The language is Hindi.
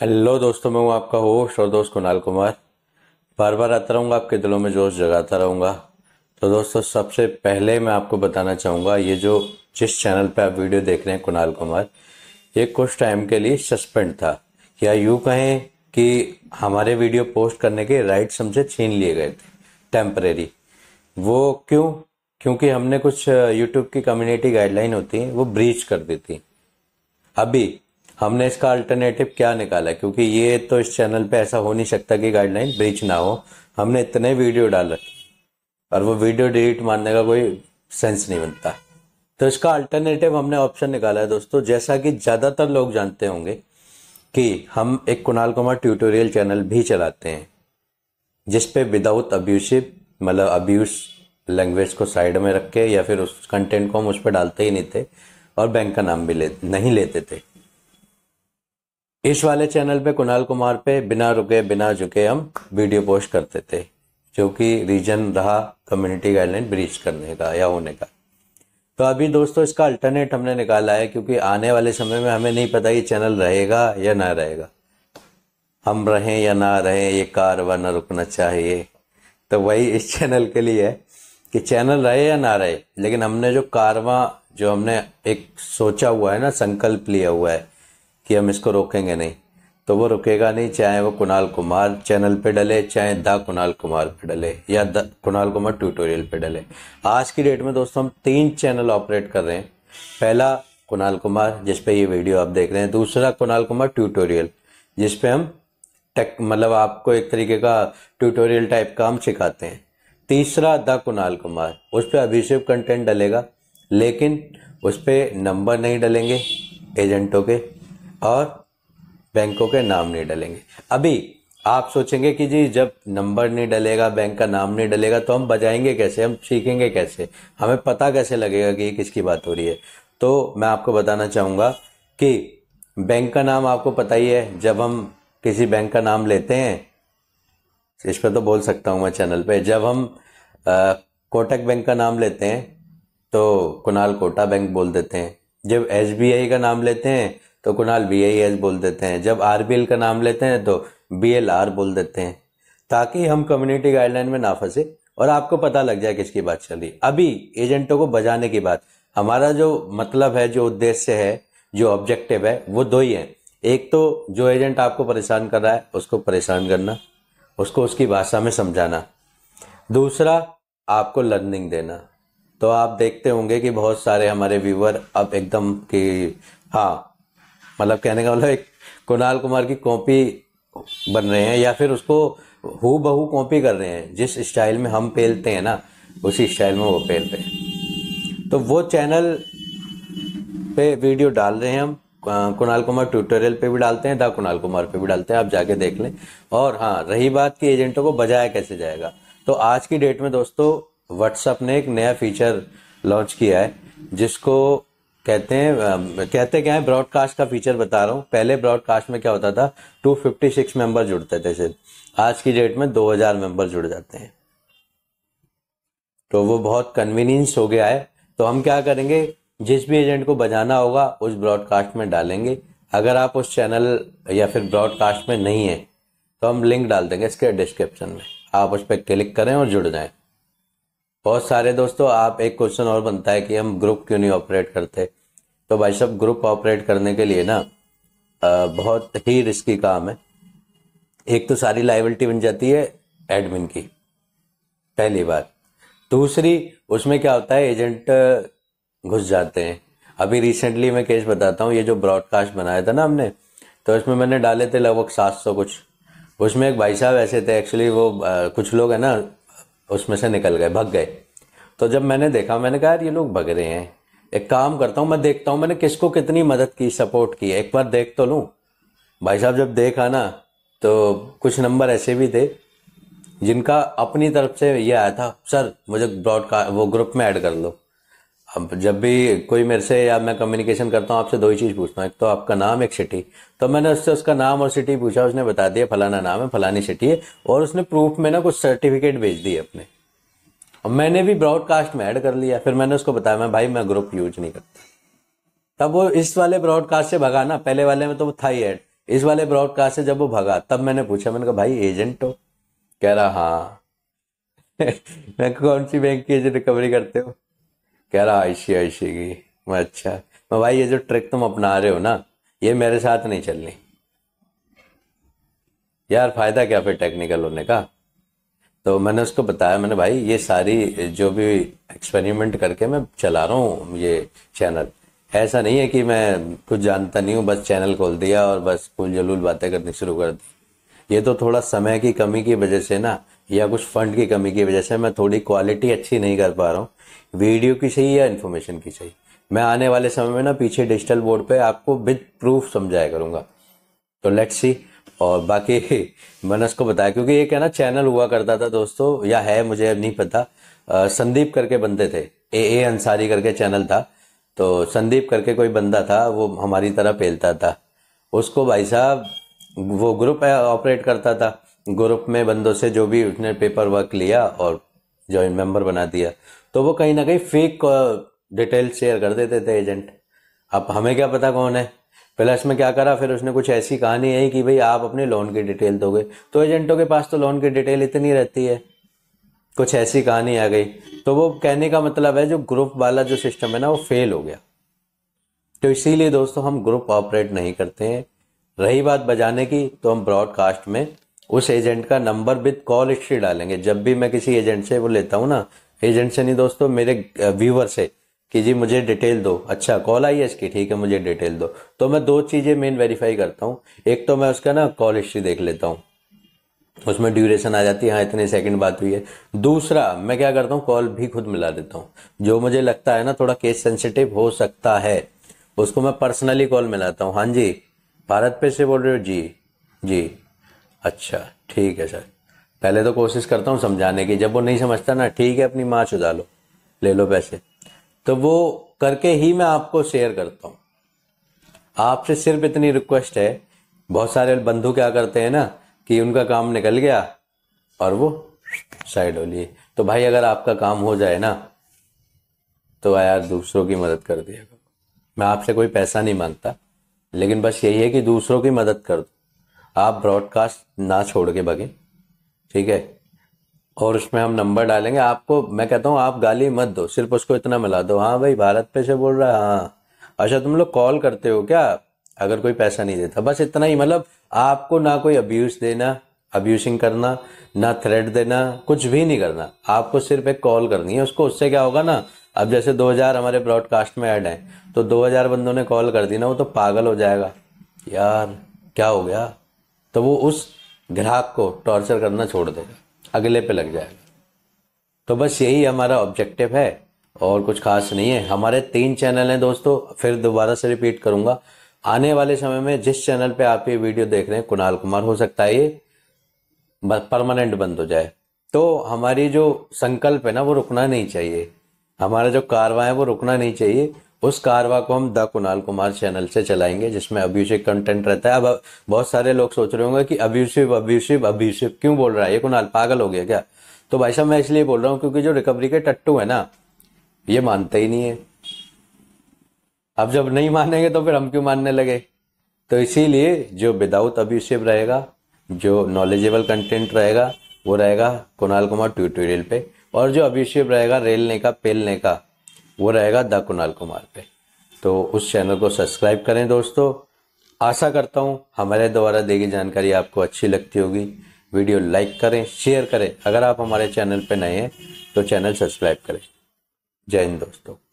हेलो दोस्तों, मैं हूँ आपका होस्ट और दोस्त कुणाल कुमार। बार बार आता रहूँगा, आपके दिलों में जोश जगाता रहूँगा। तो दोस्तों, सबसे पहले मैं आपको बताना चाहूँगा, ये जो जिस चैनल पे आप वीडियो देख रहे हैं कुणाल कुमार, ये कुछ टाइम के लिए सस्पेंड था, या यूँ कहें कि हमारे वीडियो पोस्ट करने के राइट्स हमसे छीन लिए गए थे टेम्परेरी। वो क्यों? क्योंकि हमने कुछ यूट्यूब की कम्युनिटी गाइडलाइन होती है, वो ब्रीच कर दी थी। अभी हमने इसका अल्टरनेटिव क्या निकाला, क्योंकि ये तो इस चैनल पे ऐसा हो नहीं सकता कि गाइडलाइन ब्रीच ना हो। हमने इतने वीडियो डाल रखे और वो वीडियो डिलीट मारने का कोई सेंस नहीं बनता। तो इसका अल्टरनेटिव हमने ऑप्शन निकाला है दोस्तों। जैसा कि ज़्यादातर लोग जानते होंगे कि हम एक कुणाल कुमार ट्यूटोरियल चैनल भी चलाते हैं, जिसपे विदाउट अब्यूसिव, मतलब अब्यूज लैंग्वेज को साइड में रख के, या फिर उस कंटेंट को हम उस पर डालते ही नहीं थे और बैंक का नाम भी नहीं लेते थे। इस वाले चैनल पे कुणाल कुमार पे बिना रुके बिना झुके हम वीडियो पोस्ट करते थे, जो कि रीजन रहा कम्युनिटी गाइडलाइन ब्रीच करने का या होने का। तो अभी दोस्तों इसका अल्टरनेट हमने निकाला है, क्योंकि आने वाले समय में हमें नहीं पता ये चैनल रहेगा या ना रहेगा, हम रहें या ना रहें, ये कारवा ना रुकना चाहिए। तो वही इस चैनल के लिए है कि चैनल रहे या ना रहे, लेकिन हमने जो कारवा, जो हमने एक सोचा हुआ है ना, संकल्प लिया हुआ है कि हम इसको रोकेंगे नहीं, तो वो रुकेगा नहीं। चाहे वो कुणाल कुमार चैनल पे डले, चाहे द कुणाल कुमार पे डले, या द कुणाल कुमार ट्यूटोरियल पे डले। आज की डेट में दोस्तों हम 3 चैनल ऑपरेट कर रहे हैं। पहला कुणाल कुमार, जिस पे ये वीडियो आप देख रहे हैं। दूसरा कुणाल कुमार ट्यूटोरियल, जिस पे हम टेक, मतलब आपको एक तरीके का ट्यूटोरियल टाइप का हम सिखाते हैं। तीसरा द कुणाल कुमार, उस पर अभिषेक कंटेंट डलेगा, लेकिन उस पर नंबर नहीं डलेंगे एजेंटों के और बैंकों के नाम नहीं डलेंगे। अभी आप सोचेंगे कि जी जब नंबर नहीं डलेगा, बैंक का नाम नहीं डलेगा, तो हम बजाएंगे कैसे, हम सीखेंगे कैसे, हमें पता कैसे लगेगा कि किसकी बात हो रही है। तो मैं आपको बताना चाहूँगा कि बैंक का नाम आपको पता ही है। जब हम किसी बैंक का नाम लेते हैं, इस पर तो बोल सकता हूँ मैं चैनल पर, जब हम कोटक बैंक का नाम लेते हैं तो कुणाल कोटा बैंक बोल देते हैं। जब SBI का नाम लेते हैं तो कुणाल BIS बोल देते हैं। जब RBL का नाम लेते हैं तो BLR बोल देते हैं, ताकि हम कम्युनिटी गाइडलाइन में ना फंसे और आपको पता लग जाए किसकी बात चल रही। अभी एजेंटों को बजाने की बात, हमारा जो मतलब है, जो उद्देश्य है, जो ऑब्जेक्टिव है, वो 2 ही हैं। एक तो जो एजेंट आपको परेशान कर रहा है, उसको परेशान करना, उसको उसकी भाषा में समझाना। दूसरा, आपको लर्निंग देना। तो आप देखते होंगे कि बहुत सारे हमारे व्यूवर अब एकदम कि हाँ, मतलब कहने का मतलब एक कुणाल कुमार की कॉपी बन रहे हैं, या फिर उसको हूबहू कॉपी कर रहे हैं। जिस स्टाइल में हम पेलते हैं ना, उसी स्टाइल में वो पेल रहे हैं। तो वो चैनल पे वीडियो डाल रहे हैं हम, कुणाल कुमार ट्यूटोरियल पे भी डालते हैं, द कुणाल कुमार पे भी डालते हैं, आप जाके देख लें। और हाँ, रही बात कि एजेंटों को बजाया कैसे जाएगा, तो आज की डेट में दोस्तों व्हाट्सएप ने एक नया फीचर लॉन्च किया है, जिसको कहते क्या है ब्रॉडकास्ट का फीचर बता रहा हूँ। पहले ब्रॉडकास्ट में क्या होता था, 256 मेंबर जुड़ते थे सिर्फ। आज की डेट में 2000 मेंबर जुड़ जाते हैं, तो वो बहुत कन्वीनियंस हो गया है। तो हम क्या करेंगे, जिस भी एजेंट को बजाना होगा उस ब्रॉडकास्ट में डालेंगे। अगर आप उस चैनल या फिर ब्रॉडकास्ट में नहीं है तो हम लिंक डाल देंगे इसके डिस्क्रिप्शन में, आप उस पर क्लिक करें और जुड़ जाएं। बहुत सारे दोस्तों, आप एक क्वेश्चन और बनता है कि हम ग्रुप क्यों नहीं ऑपरेट करते। तो भाई साहब, ग्रुप ऑपरेट करने के लिए ना बहुत ही रिस्की काम है। एक तो सारी लायबिलिटी बन जाती है एडमिन की, पहली बात। दूसरी, उसमें क्या होता है, एजेंट घुस जाते हैं। अभी रिसेंटली मैं केस बताता हूँ, ये जो ब्रॉडकास्ट बनाया था ना हमने, तो इसमें मैंने डाले थे लगभग 700 कुछ। उसमें एक भाई साहब ऐसे थे, एक्चुअली वो कुछ लोग है ना उसमें से निकल गए, भग गए। तो जब मैंने देखा, मैंने कहा यार ये लोग भग रहे हैं, एक काम करता हूँ मैं, देखता हूँ मैंने किसको कितनी मदद की, सपोर्ट की, एक बार देख तो लूँ। भाई साहब जब देखा ना, तो कुछ नंबर ऐसे भी थे जिनका अपनी तरफ से ये आया था, सर मुझे ब्रॉडकास्ट वो ग्रुप में ऐड कर लो। अब जब भी कोई मेरे से या मैं कम्युनिकेशन करता हूँ आपसे, 2 ही चीज़ पूछता हूँ, एक तो आपका नाम, एक सिटी। तो मैंने उससे उसका नाम और सिटी पूछा, उसने बता दिया फलाना नाम है, फलानी सिटी है, और उसने प्रूफ में ना कुछ सर्टिफिकेट भेज दिए अपने, और मैंने भी ब्रॉडकास्ट में ऐड कर लिया। फिर मैंने उसको बताया, मैं भाई मैं ग्रुप यूज नहीं करता। तब वो इस वाले ब्रॉडकास्ट से भगा ना, पहले वाले में तो वो था ही ऐड, इस वाले ब्रॉडकास्ट से जब वो भागा तब मैंने पूछा, मैंने कहा भाई एजेंट हो? कह रहा हाँ। मैं कौन सी बैंक की एजेंट रिकवरी करते हो? कह रहा ICICI की। मैं अच्छा, मैं भाई ये जो ट्रिक तुम अपना रहे हो ना ये मेरे साथ नहीं चलनी यार, फायदा क्या फिर टेक्निकल होने का। तो मैंने उसको बताया, मैंने भाई ये सारी जो भी एक्सपेरिमेंट करके मैं चला रहा हूँ ये चैनल, ऐसा नहीं है कि मैं कुछ जानता नहीं हूँ बस चैनल खोल दिया और बस फूल जलूल बातें करनी शुरू कर दी। ये तो थोड़ा समय की कमी की वजह से ना या कुछ फंड की कमी की वजह से मैं थोड़ी क्वालिटी अच्छी नहीं कर पा रहा हूँ वीडियो की सही या इन्फॉर्मेशन की सही। मैं आने वाले समय में ना पीछे डिजिटल बोर्ड पे आपको विद प्रूफ समझाया करूँगा, तो लेट्स सी। और बाकी मैंने उसको बताया, क्योंकि ये क्या ना चैनल हुआ करता था दोस्तों, या है मुझे नहीं पता, संदीप करके बनते थे, ए अंसारी करके चैनल था, तो संदीप करके कोई बंदा था वो हमारी तरह फैलता था। उसको भाई साहब वो ग्रुप ऑपरेट करता था, ग्रुप में बंदों से जो भी उसने पेपर वर्क लिया और जॉइन मेंबर बना दिया, तो वो कहीं ना कहीं फेक डिटेल शेयर कर देते थे एजेंट। अब हमें क्या पता कौन है। प्लस में क्या करा फिर उसने कुछ ऐसी कहानी है कि भाई आप अपने लोन की डिटेल दोगे, तो एजेंटों के पास तो लोन की डिटेल इतनी रहती है, कुछ ऐसी कहानी आ गई। तो वो कहने का मतलब है जो ग्रुप वाला जो सिस्टम है ना वो फेल हो गया। तो इसीलिए दोस्तों हम ग्रुप ऑपरेट नहीं करते हैं। रही बात बजाने की, तो हम ब्रॉडकास्ट में उस एजेंट का नंबर विद कॉल हिस्ट्री डालेंगे। जब भी मैं किसी एजेंट से वो लेता हूँ ना, एजेंट से नहीं दोस्तों, मेरे व्यूवर से कि जी मुझे डिटेल दो, अच्छा कॉल आई है इसकी, ठीक है मुझे डिटेल दो, तो मैं दो चीज़ें मेन वेरीफाई करता हूँ। एक तो मैं उसका ना कॉल हिस्ट्री देख लेता हूँ, उसमें ड्यूरेशन आ जाती है, हाँ इतने सेकंड बात हुई है। दूसरा मैं क्या करता हूँ, कॉल भी खुद मिला देता हूँ, जो मुझे लगता है ना थोड़ा केस सेंसिटिव हो सकता है उसको मैं पर्सनली कॉल मिलाता हूँ। हाँ जी भारत पे से बोल रहे हो? जी जी, अच्छा ठीक है सर। पहले तो कोशिश करता हूँ समझाने की, जब वो नहीं समझता ना, ठीक है अपनी माँ चुदा लो, ले लो पैसे, तो वो करके ही मैं आपको शेयर करता हूँ। आपसे सिर्फ इतनी रिक्वेस्ट है, बहुत सारे बंधु क्या करते हैं ना कि उनका काम निकल गया और वो साइड हो लिए। तो भाई अगर आपका काम हो जाए ना तो यार दूसरों की मदद कर दिया करो। मैं आपसे कोई पैसा नहीं मांगता, लेकिन बस यही है कि दूसरों की मदद कर दो। आप ब्रॉडकास्ट ना छोड़ के भागे, ठीक है, और उसमें हम नंबर डालेंगे। आपको मैं कहता हूँ आप गाली मत दो, सिर्फ उसको इतना मिला दो, हाँ भाई भारत पे से बोल रहा है, हाँ अच्छा तुम लोग कॉल करते हो क्या, अगर कोई पैसा नहीं देता, बस इतना ही। मतलब आपको ना कोई अब्यूज देना, अब्यूसिंग करना, ना थ्रेट देना, कुछ भी नहीं करना, आपको सिर्फ एक कॉल करनी है उसको। उससे क्या होगा ना, अब जैसे 2000 हमारे ब्रॉडकास्ट में ऐड है, तो 2000 बंदों ने कॉल कर दी ना, वो तो पागल हो जाएगा यार क्या हो गया, तो वो उस ग्राहक को टॉर्चर करना छोड़ देगा, अगले पे लग जाएगा। तो बस यही हमारा ऑब्जेक्टिव है और कुछ खास नहीं है। हमारे 3 चैनल हैं दोस्तों, फिर दोबारा से रिपीट करूंगा, आने वाले समय में जिस चैनल पे आप ये वीडियो देख रहे हैं कुणाल कुमार, हो सकता है ये परमानेंट बंद हो जाए। तो हमारी जो संकल्प है ना वो रुकना नहीं चाहिए, हमारा जो कारवा है वो रुकना नहीं चाहिए। उस कारवा को हम द कुणाल कुमार चैनल से चलाएंगे, जिसमें अब्यूसिव कंटेंट रहता है। अब बहुत सारे लोग सोच रहे होंगे कि अब्यूसिव अब्यूसिव अब्यूसिव क्यों बोल रहा है ये कुणाल, पागल हो गया क्या? तो भाई साहब मैं इसलिए बोल रहा हूँ क्योंकि जो रिकवरी के टट्टू है ना ये मानते ही नहीं है। अब जब नहीं मानेंगे तो फिर हम क्यों मानने लगे। तो इसीलिए जो विदाउट अब्यूसिव रहेगा, जो नॉलेजेबल कंटेंट रहेगा वो रहेगा कुणाल कुमार ट्यूटोरियल पे, और जो अब्यूसिव रहेगा रेलने का पेलने का वो रहेगा द कुणाल कुमार पे। तो उस चैनल को सब्सक्राइब करें दोस्तों। आशा करता हूँ हमारे द्वारा दी गई जानकारी आपको अच्छी लगती होगी। वीडियो लाइक करें, शेयर करें। अगर आप हमारे चैनल पे नए हैं तो चैनल सब्सक्राइब करें। जय हिंद दोस्तों।